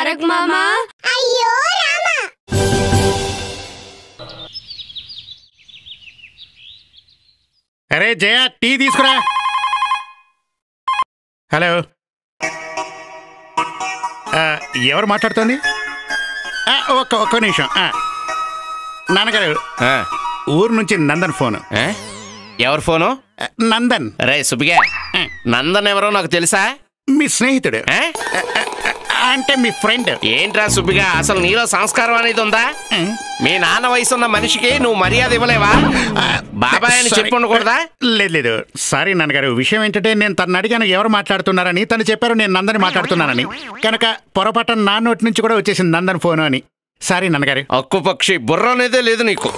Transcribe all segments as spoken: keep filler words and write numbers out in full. తారక్ మామా అయ్యో రామా అరే జయ టీ తీసుకురా హలో ఎవరు మాట్లాడుతోంది ఒక్క ఒక్క నిమిషం నాన్నగారు ఊరు నుంచి నందన్ ఫోన్ ఎవరు ఫోను నందన్ రే సుబ్బిగా నందన్ ఎవరో నాకు తెలుసా మీ స్నేహితుడు అంటే మీ ఫ్రెండ్ ఏంట్రా సుబ్బిగా అసలు నీలో సంస్కారం అనేది ఉందా మీ నాన్న వయసు ఉన్న మనిషికి నువ్వు మర్యాద ఇవ్వలేవా బాబాయ్ అని చెప్పి ఉండకూడదా లేదు లేదు సారీ నాన్నగారు విషయం ఏంటంటే నేను తను అడిగాను ఎవరు మాట్లాడుతున్నారని తను చెప్పారు నేను నందని మాట్లాడుతున్నానని కనుక పొరపాటున నా నోటి నుంచి కూడా వచ్చేసింది నందన్ ఫోను అని సారీ నాన్నగారు అక్కు పక్షి బుర్ర అనేదే లేదు నీకు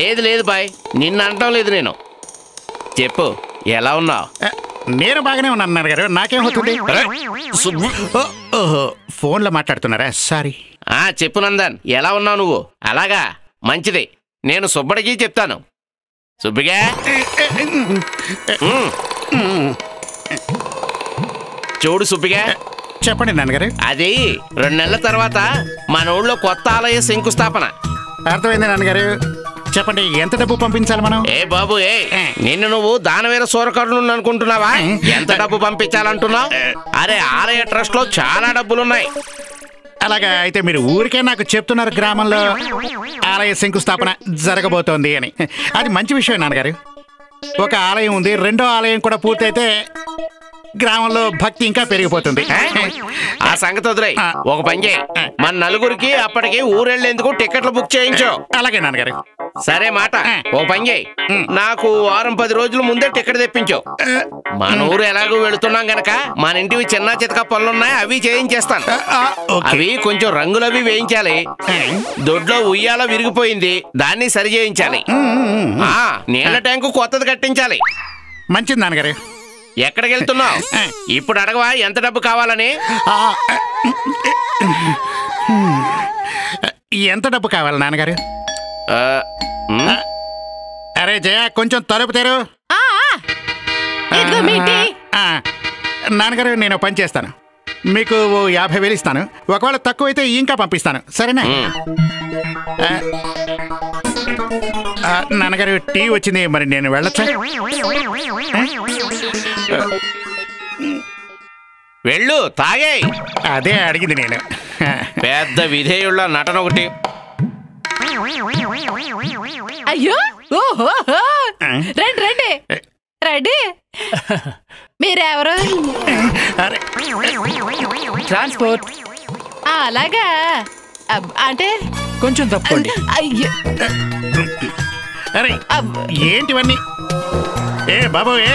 లేదు లేదు బాయ్ నిన్ను అనటం లేదు నేను చెప్పు ఎలా ఉన్నావు నేను బాగానే ఉన్నాను నాన్నగారు నాకేమవుతుంది ఓహో ఫోన్లో మాట్లాడుతున్నారా సారీ చెప్పు నందన్ ఎలా ఉన్నావు నువ్వు అలాగా మంచిది నేను సుబ్బడికి చెప్తాను సుబ్బిగా చూడు సుబ్బిగా చెప్పండి నాన్నగారు అది రెండు నెలల తర్వాత మన ఊళ్ళో కొత్త ఆలయ శంకుస్థాపన అర్థమైంది నాన్నగారు చెప్పండి ఎంత డబ్బు పంపించాలి మనం ఏ బాబు ఏ నిన్ను నువ్వు దానవీర సూరకర్ణుని అనుకుంటున్నావా ఎంత డబ్బు పంపించాలంటున్నావు అరే ఆలయ ట్రస్ట్ లో చాలా డబ్బులున్నాయి అలాగా అయితే మీరు ఊరికే నాకు చెప్తున్నారు గ్రామంలో ఆలయ శంకుస్థాపన జరగబోతోంది అని అది మంచి విషయం నాన్నగారు ఒక ఆలయం ఉంది రెండో ఆలయం కూడా పూర్తయితే గ్రామంలో భక్తి ఇంకా పెరిగిపోతుంది ఆ సంగతి వదిలేయ్ ఒక పని చేయి మన నలుగురికి అప్పటికి ఊరెళ్ళేందుకు టికెట్లు బుక్ చేయించు అలాగే నాన్నగారు సరే మాట ఓ పని చేయి నాకు వారం పది రోజుల ముందే టికెట్ తెప్పించు మన ఊరు ఎలాగో వెళుతున్నాం గనక మన ఇంటివి చిన్న చితక పనులున్నాయి అవి చేయించేస్తాను అవి కొంచెం రంగులవి వేయించాలి దొడ్లో ఉయ్యాల విరిగిపోయింది దాన్ని సరి చేయించాలి నీళ్ల ట్యాంకు కొత్తది కట్టించాలి మంచిది నాన్నగారు ఎక్కడికి వెళ్తున్నావు ఇప్పుడు అడగవా ఎంత డబ్బు కావాలని ఎంత డబ్బు కావాలి నాన్నగారు అరే జయ కొంచెం తలుపుతారు నాన్నగారు నేను పని చేస్తాను మీకు యాభై వేలు ఇస్తాను ఒకవేళ తక్కువైతే ఇంకా పంపిస్తాను సరేనా నాన్నగారు టీ వచ్చింది మరి నేను వెళ్ళొచ్చా వెళ్ళు తాగే అదే అడిగింది నేను పెద్ద విధేయుళ్ళ నటన ఒకటి అయ్యో రండి రండి రండి మీరెవరు ట్రాన్స్పోర్ట్ అలాగా అంటే కొంచెం తప్పండి అయ్యో అరే ఏంటివన్నీ ఏ బాబు ఏ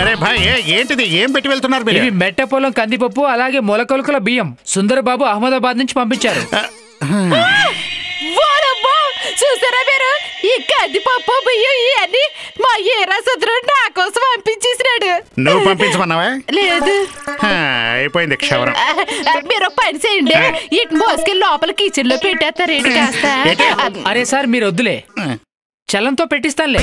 అరే భాయ్ ఏంటిది ఏం పెట్టి వెళ్తున్నారు మీరు ఇవి మెట్టపొలం కందిపప్పు అలాగే మొలకొలకల బియ్యం సుందరబాబు అహ్మదాబాద్ నుంచి పంపించారు చూసారా మీరు ఈ కందిపప్పు బియ్యం ఇవన్నీ మా ఏరా సుందరం నా కోసం పంపించేసినాడు నువ్వు పంపించమన్నావా లేదు అయిపోయింది క్షవరం మీరు పని చేయండి ఇటు మోసుకెళ్ళి లోపల కిచెన్ లో పెట్టేస్తారు ఏంటి కాస్త అరే సార్ మీరు వద్దులే చలంతో పెట్టిస్తానులే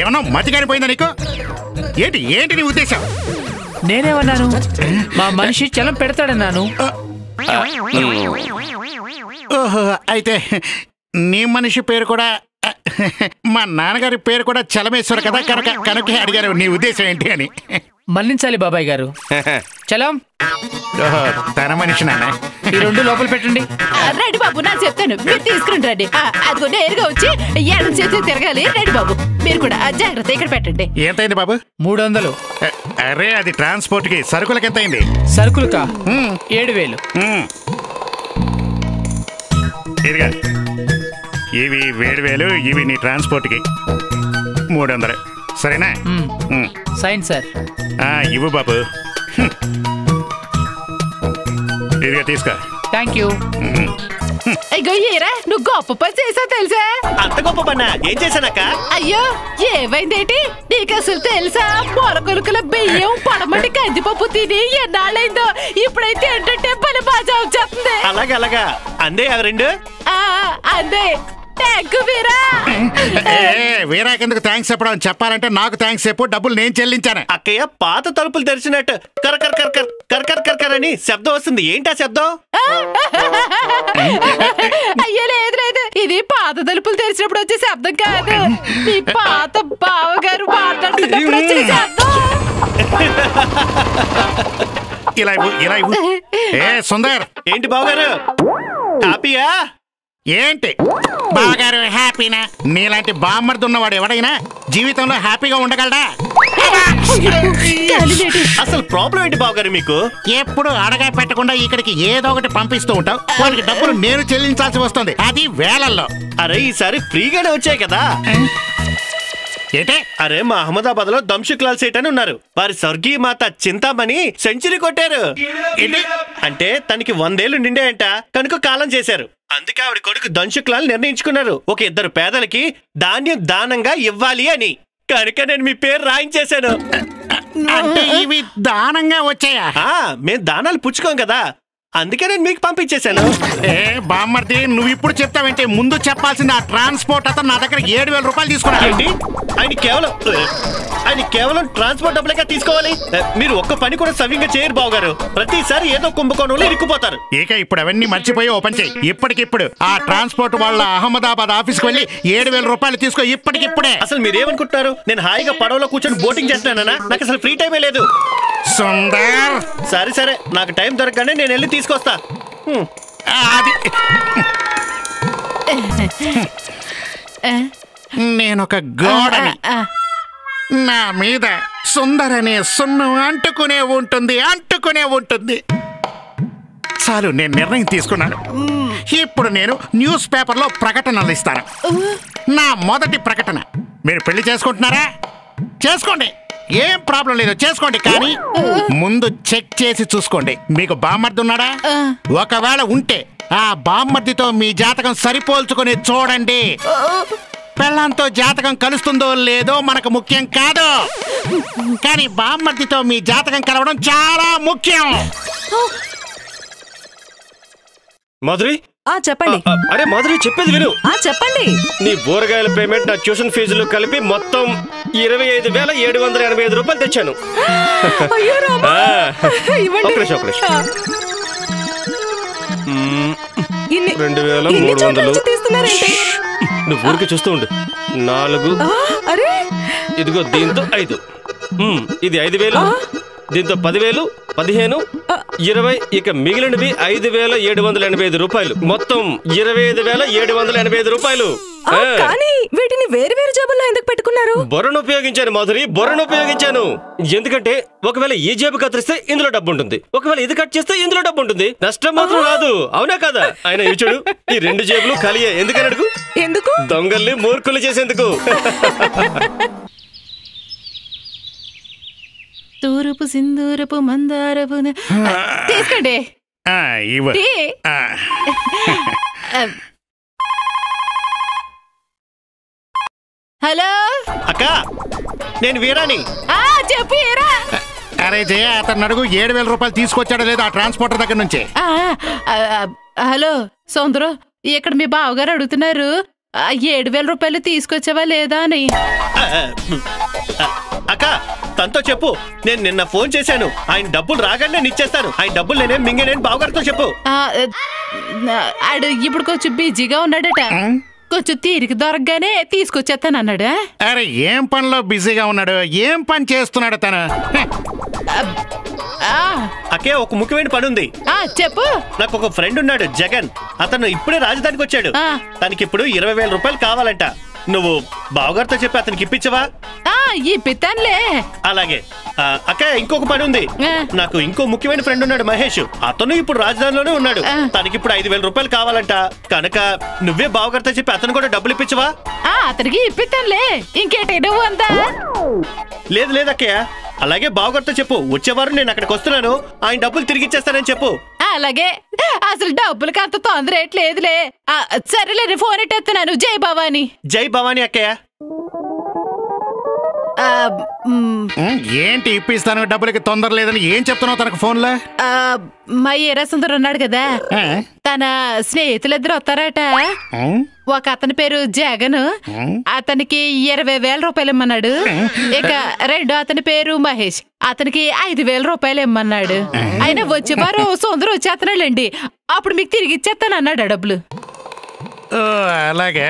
ఏమన్నా మతికారిపోయిందా నీకు ఏంటి ఏంటి నీ ఉద్దేశం నేనేమన్నాను మా మనిషి చలం పెడతాడన్నాను ఓహో అయితే నీ మనిషి పేరు కూడా మా నాన్నగారి పేరు కూడా చలమేశ్వర కదా కనుక కనుక అడిగారు నీ ఉద్దేశం ఏంటి అని మన్నించాలి బాబాయ్ గారు చలం తన మనిషి నాన్న ఈ రెండు లోపల పెట్టండి రెడ్డి బాబు నాకు చెప్తాను మీరు తీసుకుని రండి అదిగో నేరుగా వచ్చి ఎడం చేతి తిరగాలి రెడ్డి బాబు మీరు కూడా జాగ్రత్త ఇక్కడ పెట్టండి ఎంతైంది బాబు మూడు వందలు అరే అది ట్రాన్స్పోర్ట్ కి సరుకులకి ఎంత అయింది సరుకులకా ఏడు వేలు ఇవి ఏడు వేలు ఇవి నీ ట్రాన్స్పోర్ట్ కి మూడు వందలు సరేనా సైన్ సార్ ఇవ్వు బాబు నువ్వు గొప్ప పని చేసావు తెలుసా అంత గొప్ప పన్నా ఏం చేశానక్క అయ్యో ఏమైందేంటి నీకు అసలు తెలుసా పొల కొలుకుల బియ్యం పొడమటి కందిపప్పు తిని ఎన్నాళ్ళైందో ఇప్పుడైతే ఏంటంటే పని బాగా వచ్చేస్తుంది అలాగే అలాగా అందే ఎవరండి అందే వేరేకెందుకు థ్యాంక్స్ చెప్పడం, చెప్పాలంటే నాకు థ్యాంక్స్ చెప్పు, డబ్బులు నేను చెల్లించాను. అక్కయ్య పాత తలుపులు తెరిచినట్టు కరకర్ కరకర్ కరకర్ కరకర్ అని శబ్దం వస్తుంది. ఏంటా శబ్దం? అయ్యలేదులేదు, ఇది పాత తలుపులు తెరిచినప్పుడు వచ్చే శబ్దం కాదు, ఈ పాత బావగారు మాట్లాడుతున్నప్పుడు వచ్చే శబ్దం. ఇలా ఇలా ఏ సుందర్, ఏంటి బావగారు హ్యాపీయా? ఏంటి బావగారు హ్యాపీనా? నీలాంటి బామ్మర్ది ఉన్నవాడు ఎవడైనా జీవితంలో హ్యాపీగా ఉండగలడా? అసలు ప్రాబ్లం ఏంటి బావగారు మీకు? ఎప్పుడు అడగా పెట్టకుండా ఇక్కడికి ఏదో ఒకటి పంపిస్తూ ఉంటావు, వాడికి డబ్బులు నేను చెల్లించాల్సి వస్తుంది, అది వేలల్లో. అరే ఈసారి ఫ్రీగానే వచ్చాయి కదా. అరే మా అహ్మదాబాద్ లో దంషుక్ లాల్ సేట్ అని ఉన్నారు, వారి స్వర్గీయ మాత చింతామణి సెంచరీ కొట్టారు. అంటే తనకి వందేళ్లు నిండాయంట కనుక కాలం చేశారు. అందుకే ఆవిడ కొడుకు దంషుక్ లాల్ నిర్ణయించుకున్నారు ఒక ఇద్దరు పేదలకి ధాన్యం దానంగా ఇవ్వాలి అని, కనుక నేను మీ పేరు రాయించేశాను. ఇవి దానంగా వచ్చాయా? మేము దానాలు పుచ్చుకోం కదా, అందుకే నేను మీకు పంపించేశాను. ఏ బామ్మర్ది, నువ్వు ఇప్పుడు చెప్తావంటే ముందు చెప్పాల్సింది ఆ ట్రాన్స్పోర్ట్ అతను నా దగ్గర ఏడు వేల రూపాయలు తీసుకున్నాడండి. ఆయన కేవలం ఆయన కేవలం ట్రాన్స్పోర్ట్ డబ్బులుగా తీసుకోవాలి. మీరు ఒక్క పని కూడా సవ్యంగా చేయరు బావగారు, ప్రతిసారి ఏదో కుంభకోణంలో ఇరుక్కుపోతారు. ఇక ఇప్పుడు అవన్నీ మర్చిపోయి ఓపెన్ చేయి. ఇప్పటికిప్పుడు ఆ ట్రాన్స్పోర్ట్ వాళ్ళ అహ్మదాబాద్ ఆఫీస్కి వెళ్ళి ఏడు వేల రూపాయలు తీసుకో ఇప్పటికిప్పుడే. అసలు మీరేమనుకుంటున్నారు, నేను హాయిగా పడవలో కూర్చొని బోటింగ్ చేస్తున్నానా? నాకు అసలు ఫ్రీ టైమే లేదు. సరే సరే, నాకు టైం దొరకగానే నేను వెళ్ళి తీసుకొస్తా. నేనొక గోడని, నా మీద సుందరనే సున్నం అంటుకునే ఉంటుంది అంటుకునే ఉంటుంది. చాలు, నేను నిర్ణయం తీసుకున్నాను. ఇప్పుడు నేను న్యూస్ పేపర్లో ప్రకటనలు ఇస్తాను. నా మొదటి ప్రకటన, మీరు పెళ్లి చేసుకుంటున్నారా? చేసుకోండి, ఏం ప్రాబ్లం లేదు, చేసుకోండి. కానీ ముందు చెక్ చేసి చూసుకోండి, మీకు బామ్మర్ది ఉన్నాడా? ఒకవేళ ఉంటే ఆ బామ్మర్దితో మీ జాతకం సరిపోల్చుకొని చూడండి. పెళ్ళాంతో జాతకం కలుస్తుందో లేదో మనకు ముఖ్యం కాదు, కానీ బామ్మర్దితో మీ జాతకం కలవడం చాలా ముఖ్యం. మధురి, చెప్పండి. అరే మధురి, చెప్పేది విను. చెప్పండి. నీ బోరగాయల పేమెంట్, నా ట్యూషన్ ఫీజులు కలిపి మొత్తం ఇరవై ఐదు వేల ఏడు వందల ఎనభై ఐదు రూపాయలు తెచ్చాను. రెండు వేల మూడు వందలు నువ్వు ఊరికి చూస్తూ ఉండు. నాలుగు, ఇదిగో దీంతో ఐదు, ఇది ఐదు వేలు, దీంతో పదివేలు, పదిహేను, ఇరవై, ఇక మిగిలినవి ఐదు వేల ఏడు వందల ఎనభై ఐదు రూపాయలు, మొత్తం ఇరవై ఐదు వేల ఏడు వందల ఎనభై ఐదు రూపాయలు. కానీ వీటిని వేరు వేరు జేబుల్లో ఎందుకు పెట్టుకున్నారు? బొర్రను ఉపయోగించాను మధురి, బొర్రను ఉపయోగించాను. ఎందుకంటే ఒకవేళ ఈ జేబు కత్తిరిస్తే ఇందులో డబ్బు ఉంటుంది, ఒకవేళ ఇది కట్ చేస్తే ఇందులో డబ్బు ఉంటుంది, నష్టం మాత్రం రాదు. అవునా కదా? ఆయన చూడు, ఈ రెండు జేబులు కలియే. ఎందుకని అడుగు? ఎందుకు? దొంగల్ని మూర్ఖులు చేసేందుకు. తూరుపు సింధూరపు మందారపు తీసుకోండి. హలో అక్క, నేను వీరాని. చెప్పు వీరా. అరే జయ, అతను అడుగు ఏడు వేల రూపాయలు తీసుకొచ్చాడో లేదు ఆ ట్రాన్స్పోర్టర్ దగ్గర నుంచి. హలో సౌందరు, ఇక్కడ మీ బావగారు అడుగుతున్నారు ఏడు వేల రూపాయలు తీసుకొచ్చావా లేదా అని. అక్క తనతో చెప్పు, నేను నిన్న ఫోన్ చేశాను, ఆయన డబ్బులు రాగానే నిచ్చేస్తాను, ఆయన డబ్బులు నేనే మింగేనని బావగారితో చెప్పు. ఇప్పుడు కొంచెం బిజీగా ఉన్నాడట, కొంచెం తీరిక దొరకగానే తీసుకొచ్చేస్తాను అన్నాడు. అరే ఏం పనిలో బిజీగా ఉన్నాడు? ఏం పని చేస్తున్నాడు తను? అకే ఒక ముఖ్యమైన పని ఉంది. చెప్పు. నాకు ఒక ఫ్రెండ్ ఉన్నాడు జగన్, అతను ఇప్పుడే రాజధానికి వచ్చాడు, తనకి ఇప్పుడు ఇరవై వేల రూపాయలు కావాలంట. నువ్వు బావగారితో చెప్పి అతనికి ఇప్పించవా? ఇప్పిస్తానులే. అలాగే అక్క, ఇంకొక పని ఉంది. నాకు ఇంకో ముఖ్యమైన ఫ్రెండ్ ఉన్నాడు మహేష్, అతను ఇప్పుడు రాజధానిలోనే ఉన్నాడు, తనకి ఇప్పుడు ఐదు వేల రూపాయలు కావాలంట, కనుక నువ్వే బావగారితో చెప్పి అతను కూడా డబ్బులు ఇప్పించవా? అతనికి ఇప్పిస్తానులే. ఇంకేంటి నువ్వు అంతా? లేదు లేదు అక్కయ్య, అలాగే బావగారితో చెప్పు వచ్చేవారు నేను అక్కడికి వస్తున్నాను, ఆయన డబ్బులు తిరిగి ఇచ్చేస్తానని చెప్పు. అలాగే. అసలు డబ్బులకి అంత తొందర ఏట్లేదులే. సరేలే, నేను ఫోన్ ఎట్టేస్తున్నాను. జై భవానీ. జై భవానీ అక్కయ్య. ఏంటి ఇప్పిస్తాను డబ్బులకి తొందర లేదని ఏం చెప్తున్నావు తనకు ఫోన్లో? మా ఎరాసుందరు ఉన్నాడు కదా, తన స్నేహితులిద్దరు వస్తారట. ఒక అతని పేరు జగన్, అతనికి ఇరవై వేల రూపాయలు ఇమ్మన్నాడు. ఇక రెండో అతని పేరు మహేష్, అతనికి ఐదు వేల రూపాయలు ఇమ్మన్నాడు. ఆయన వచ్చేవారు సుందరు వచ్చేస్తున్నాళ్ళండి, అప్పుడు మీకు తిరిగి ఇచ్చేస్తాను అన్నాడు ఆ డబ్బులు. అలాగే,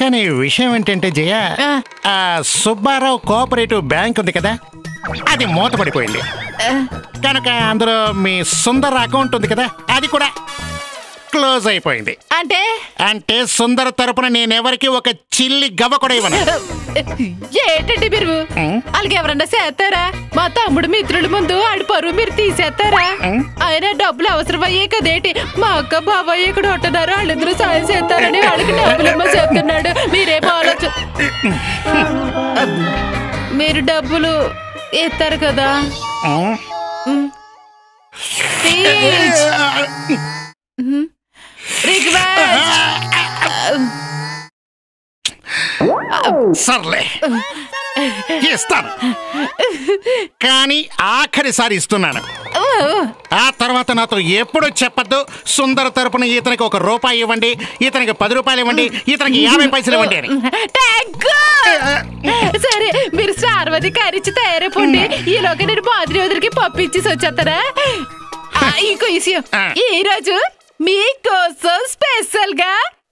కానీ విషయం ఏంటంటే జయ, ఆ సుబ్బారావు కోఆపరేటివ్ బ్యాంక్ ఉంది కదా, అది మూతపడిపోయింది కనుక అందులో మీ సుందర అకౌంట్ ఉంది కదా, అది కూడా క్లోజ్ అయిపోయింది. అంటే అంటే సుందర తరపున నేనెవరికి ఒక చిల్లి గవ్వ కూడా ఇవ్వను. ఏంటంటే మీరు అలాగే ఎవరన్నా చేస్తారా? మా తమ్ముడు మిత్రుల ముందు ఆడిపోరు, మీరు తీసేస్తారా? ఆయన డబ్బులు అవసరమయ్యే కదేటి, మా అక్క బాబాయ్ ఇక్కడ ఉంటున్నారు, వాళ్ళిద్దరూ సాయం చేస్తారని వాళ్ళకి డబ్బులు చెప్తున్నాడు. మీరేమో ఆలోచన, మీరు డబ్బులు ఇస్తారు కదా. సర్లే ఇస్తాను, కానీ ఆఖరిసారి ఇస్తున్నాను. ఆ తర్వాత నాతో ఎప్పుడు చెప్పద్దు సుందర తరపున ఇతనికి ఒక రూపాయి ఇవ్వండి, ఇతనికి పది రూపాయలు ఇవ్వండి, ఇతనికి యాభై పైసలు ఇవ్వండి అని. సరే, మీరు సార్వదిక అరిచి తయారైపోండి. ఈలోగా నేను మాదిరి వదిలికి పంపించేసి వచ్చేస్తారా? ఇంకో విషయం, ఈరోజు మీకోసం స్పెషల్ గా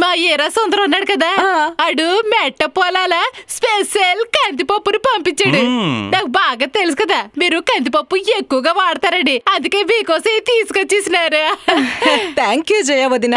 మా ఏరా సుందరం ఉన్నాడు కదా, అడు మెట్ట పొలాల స్పెషల్ కందిపప్పును పంపించాడు. నాకు బాగా తెలుసు కదా మీరు కందిపప్పు ఎక్కువగా వాడతారండి, అందుకే మీకోసం తీసుకొచ్చేసినారు. Thank you జయవదిన.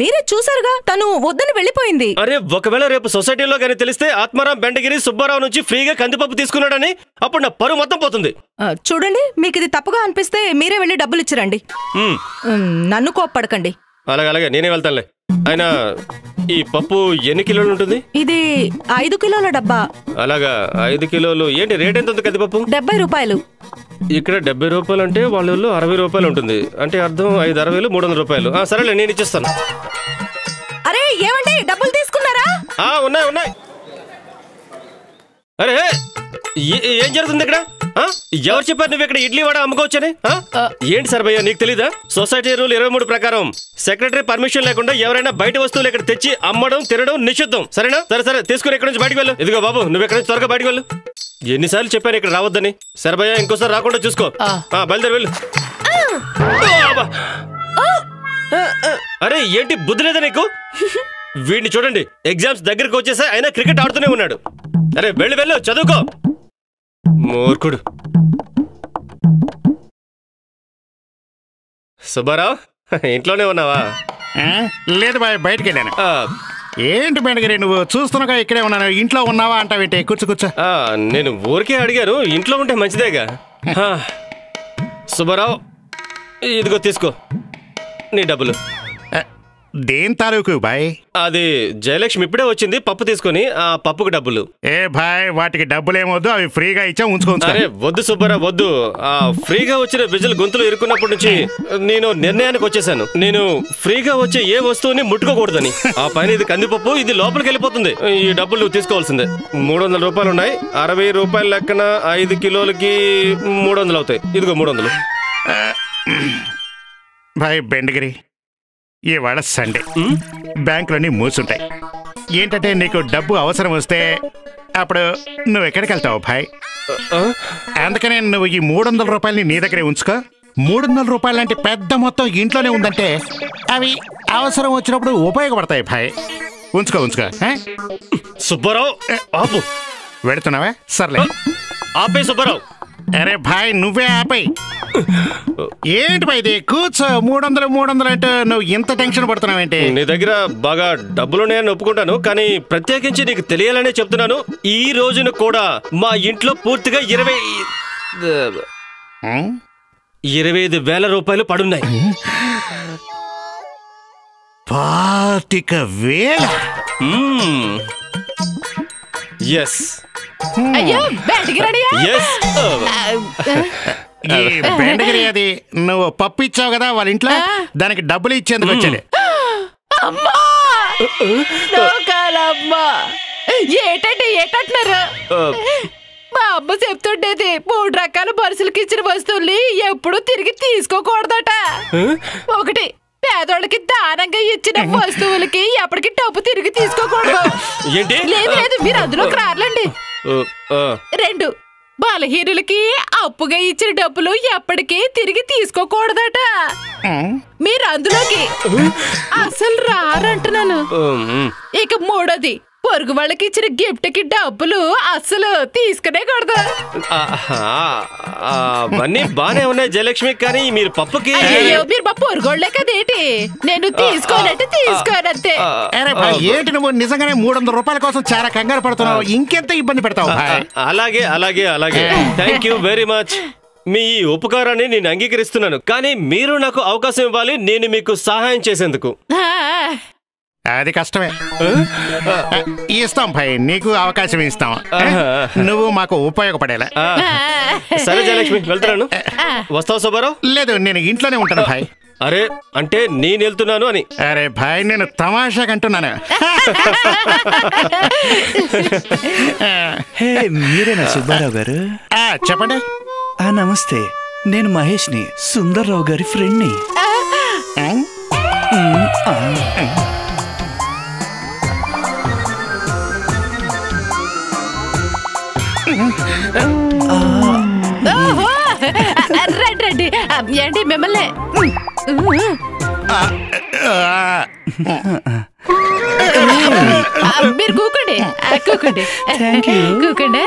మీరే చూసారుగా, తను వద్దని వెళ్ళిపోయింది. అరే ఒకవేళ రేపు సొసైటీలో గానీ తెలిస్తే ఆత్మారాం బెండగిరి సుబ్బారావు నుంచి ఫ్రీగా కందిపప్పు తీసుకున్నాడని, అప్పుడు నా పరువు మొత్తం పోతుంది. చూడండి, మీకు ఇది తప్పుగా అనిపిస్తే మీరే వెళ్ళి డబ్బులు ఇచ్చిరండి, నన్ను కోప్పడకండి. అలాగే అలాగే, నేనే వెళ్తానులే. అయినా ఈ పప్పు ఎన్ని కిలోలు ఉంటుంది? ఇది ఐదు కిలోల డబ్బా. అలాగా, ఐదు కిలోలు. ఏంటి రేట్ ఎంత ఉంది కందిపప్పు? డెబ్బై రూపాయలు. ఇక్కడ డెబ్బై రూపాయలు అంటే వాళ్ళు అరవై రూపాయలు ఉంటుంది, అంటే అర్థం ఐదు అరవైలు మూడు వందల రూపాయలు. సరేలే నేను ఇచ్చేస్తాను. అరే ఏమండి, డబ్బులు తీసుకున్నారా? ఉన్నాయి ఉన్నాయి. అరే ఏం జరుగుతుంది ఇక్కడ? ఎవరు చెప్పారు నువ్వు ఇక్కడ ఇడ్లీ వడ అమ్ముకోవచ్చని? ఏంటి సర్బయ్య నీకు తెలీదా? సొసైటీ రూల్ ఇరవై మూడు ప్రకారం సెక్రటరీ పర్మిషన్ లేకుండా ఎవరైనా బయట వస్తువులు ఇక్కడ తెచ్చి అమ్మడం తినడం నిషిద్ధం. సరేనా? సరే సరే తీసుకుని ఇక్కడ నుంచి బయటకు వెళ్ళు. ఇదిగో బాబు, నువ్వు ఇక్కడ నుంచి త్వరగా బయటకు వెళ్ళు. ఎన్నిసార్లు చెప్పాను ఇక్కడ రావద్దని? సర్బయ్య ఇంకోసారి రాకుండా చూసుకో, బయలుదేరి వెళ్ళు. అరే ఏంటి బుద్ధి లేదా నీకు? వీడిని చూడండి, ఎగ్జామ్స్ దగ్గరకు వచ్చేసా అయినా క్రికెట్ ఆడుతూనే ఉన్నాడు. అరే వెళ్ళు వెళ్ళు, చదువుకో మూర్ఖుడు. సుబ్బారావు ఇంట్లోనే ఉన్నావా? లేదు బాయ్, బయటికి వెళ్ళాను. ఏంటి బెండగిరి నువ్వు చూస్తున్నాగా ఇక్కడే ఉన్నాను, ఇంట్లో ఉన్నావా అంటావేంటి? కూర్చో కూర్చో. నేను ఊరికే అడిగాను, ఇంట్లో ఉంటే మంచిదేగా. సుబ్బారావు ఇదిగో తీసుకో నీ డబ్బులు. దేని తాలూకు బాయ్? అది జయలక్ష్మి ఇప్పుడే వచ్చింది పప్పు తీసుకుని, ఆ పప్పుకు డబ్బులు. ఏ బాయ్ వాటికి డబ్బులు ఏమొద్దు, అవి ఫ్రీగా ఇచ్చా ఉంచుకోవచ్చు. వద్దు సుబ్బారావు వద్దు, ఆ ఫ్రీగా వచ్చిన బిజులు గొంతులు ఇరుకున్నప్పటి నుంచి నేను నిర్ణయానికి వచ్చేసాను, నేను ఫ్రీగా వచ్చే ఏ వస్తువుని ముట్టుకోకూడదని. ఆ పైన ఇది కందిపప్పు, ఇది లోపలికి వెళ్ళిపోతుంది, ఈ డబ్బులు తీసుకోవాల్సిందే. మూడు వందల రూపాయలు ఉన్నాయి, అరవై రూపాయల లెక్కన ఐదు కిలోలకి మూడు వందలు అవుతాయి. ఇదిగో మూడు వందలు. బాయ్ బెండగిరి, ఇవాళ సండే, బ్యాంకులన్నీ మూసుంటాయి. ఏంటంటే నీకు డబ్బు అవసరం వస్తే అప్పుడు నువ్వు ఎక్కడికి వెళ్తావు భాయ్? అందుకనే నువ్వు ఈ మూడు వందల రూపాయలని నీ దగ్గరే ఉంచుకో, మూడు వందల రూపాయలు లాంటి పెద్ద మొత్తం ఇంట్లోనే ఉందంటే అవి అవసరం వచ్చినప్పుడు ఉపయోగపడతాయి. భాయ్ ఉంచుకో ఉంచుకో. సుబ్బారావు ఆపు. వెళుతున్నావా? సర్లే ఆపే సుబ్బారావు. అరే భాయ్ నువ్వే ఆపాయి. ఏంటి భయ్ ఇది? కూర్చో. మూడు వందలు మూడు వందలు అంటే నువ్వు ఇంత టెన్షన్ పడుతున్నావేంటి? నీ దగ్గర బాగా డబ్బులునే ఒప్పుకుంటాను, కానీ ప్రత్యేకించి నీకు తెలియాలనే చెప్తున్నాను. ఈ రోజున కూడా మా ఇంట్లో పూర్తిగా ఇరవై ఇరవై ఐదు వేల రూపాయలు పడున్నాయి. పాతిక వేల. ఎస్. అయ్యో బెండగిరడియా. ఎస్. ఈ బెండగిరి అది నువ్వు పప్పు ఇచ్చావు కదా వాళ్ళ ఇంట్లో, దానికి డబ్బులు ఇచ్చేందుకు వచ్చాడు. అమ్మా లోకాలమ్మా ఏటంటే ఏటంటున్నారు? మా అమ్మ చెప్తుండేది మూడు రకాల పర్సులకి ఇచ్చిన వస్తువుల్ని ఎప్పుడు తిరిగి తీసుకోకూడదట. ఒకటి, పేదోళ్ళకి దానంగా ఇచ్చిన వస్తువులకి ఎప్పటికీ డబ్బు తిరిగి తీసుకోకూడదు. లేదు లేదు మీరు అందులోకి రాలండి. రెండు, బలహీనులకి అప్పుగా ఇచ్చిన డబ్బులు ఎప్పటికీ తిరిగి తీసుకోకూడదట. మీరు అందులోకి అసలు రారంటున్నాను. ఇక మూడోది, పొరుగు వాళ్ళకి ఇచ్చిన గిఫ్ట్ కి డబ్బులు అస్సలు తీసుకునే కూడదు. అవన్నీ బానే ఉన్నాయి జయలక్ష్మి, కానీ మీరు పప్పుకి మీరు పప్పు పొరుగోళ్లే కదేటి? నేను తీసుకోనంటే తీసుకోనంతే. ఏంటి నువ్వు నిజంగానే మూడు వందల రూపాయల కోసం చాలా కంగారు పడుతున్నావు, ఇంకెంత ఇబ్బంది పెడతావు? అలాగే అలాగే అలాగే. Thank you very much. మీ ఈ ఉపకారాన్ని నేను అంగీకరిస్తున్నాను, కానీ మీరు నాకు అవకాశం ఇవ్వాలి నేను మీకు సహాయం చేసేందుకు. అది కష్టమే. ఇస్తాం భాయ్, నీకు అవకాశం ఇస్తాం, నువ్వు మాకు ఉపయోగపడేలా. సరే జయలక్ష్మి వెళ్తున్నాను, వస్తావు సుబ్బారావు? లేదు నేను ఇంట్లోనే ఉంటాను భాయ్. అరే అంటే నేను వెళ్తున్నాను అని? అరే భాయ్ నేను తమాషా అంటున్నాను. మీరేనా సుబ్బారావు గారు? చెప్పండి. నమస్తే, నేను మహేష్ ని, సుందర్రావు గారి ఫ్రెండ్ ని. రండి రండి ఏంటి మిమ్మల్ని. మీరు కూకండి కూకండి కూకండి.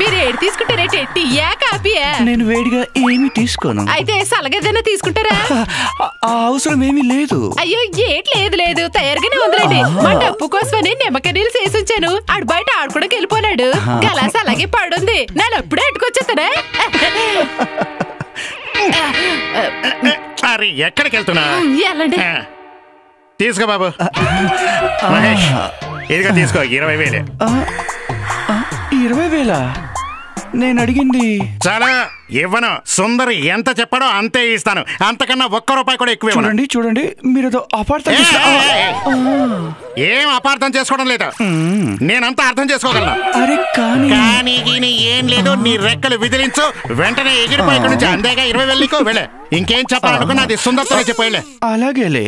మీరు ఏడు తీసుకుంటారా? టీయా కాఫీయా? నేను వేడిగా ఏమి తీసుకోను. అయితే సలగేదైనా తీసుకుంటారా? అవసరం ఏమీ లేదు. అయ్యో ఏట్ లేదు లేదు తయారుగానే ఉందండి. మా డప్పు కోసమని నిమ్మక నీళ్ళు చేసి ఉంచాను, ఆడు బయట ఆడుకోడానికి వెళ్ళిపోయాడు, గలాస అలాగే పడుంది. నేను అప్పుడే అడ్డుకొచ్చేస్తారా? అరే ఎక్కడికి వెళ్తున్నా? తీసుకో బాబు మహేష్, ఇదిగా తీసుకో ఇరవై వేలు. ఇరవై వేలా? నేను అడిగింది చాలా ఇవ్వను. సుందరి ఎంత చెప్పాడో అంతే ఇస్తాను, అంతకన్నా ఒక్క రూపాయి కూడా ఎక్కువ. చూడండి చూడండి మీరు అపార్థం. ఏం అపార్థం చేసుకోవడం లేదు, నేనంతా అర్థం చేసుకోగలను. అరే కానీ ఏం లేదు, నీ రెక్కలు విదిలించు, వెంటనే ఎగిరిపోయి ఇక్కడ నుంచి అందేగా. ఇరవై వేలకు వెళ్ళే, ఇంకేం చెప్పాలనుకున్నా అది సుందరితో చెప్పలే. అలాగేలే,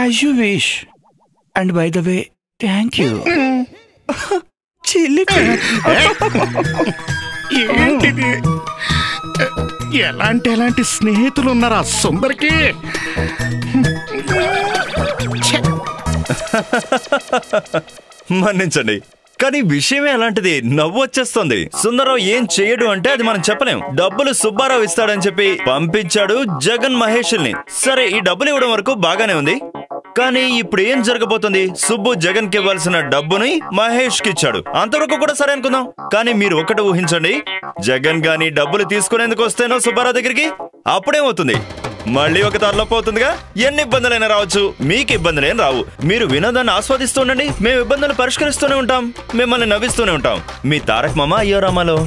as you wish. And by the way thank you. ఏంటిది? ఎలాంటి ఎలాంటి స్నేహితులు ఉన్నారా సుందరికి? మన్నించండి కానీ విషయమే అలాంటిది, నవ్వు వచ్చేస్తుంది. సుందరరావు ఏం చేయడు అంటే అది మనం చెప్పలేం. డబ్బులు సుబ్బారావు ఇస్తాడని చెప్పి పంపించాడు జగన్ మహేష్ని. సరే ఈ డబ్బులు ఇవ్వడం వరకు బాగానే ఉంది, కానీ ఇప్పుడు ఏం జరగబోతుంది? సుబ్బు జగన్ కి ఇవ్వాల్సిన డబ్బుని మహేష్ కి ఇచ్చాడు, అంతవరకు కూడా సరే అనుకుందాం. కానీ మీరు ఒకటి ఊహించండి, జగన్ గాని డబ్బులు తీసుకునేందుకు వస్తేనో సుబ్బారావు దగ్గరికి, అప్పుడేమవుతుంది? మళ్ళీ ఒక తరలిపోతుందిగా. ఎన్ని ఇబ్బందులైనా రావచ్చు, మీకు ఇబ్బందులేం రావు. మీరు వినోదాన్ని ఆస్వాదిస్తూ ఉండండి, మేము ఇబ్బందులు పరిష్కరిస్తూనే ఉంటాం, మిమ్మల్ని నవ్విస్తూనే ఉంటాం. మీ తారక్ మామ అయ్యో రామాలో.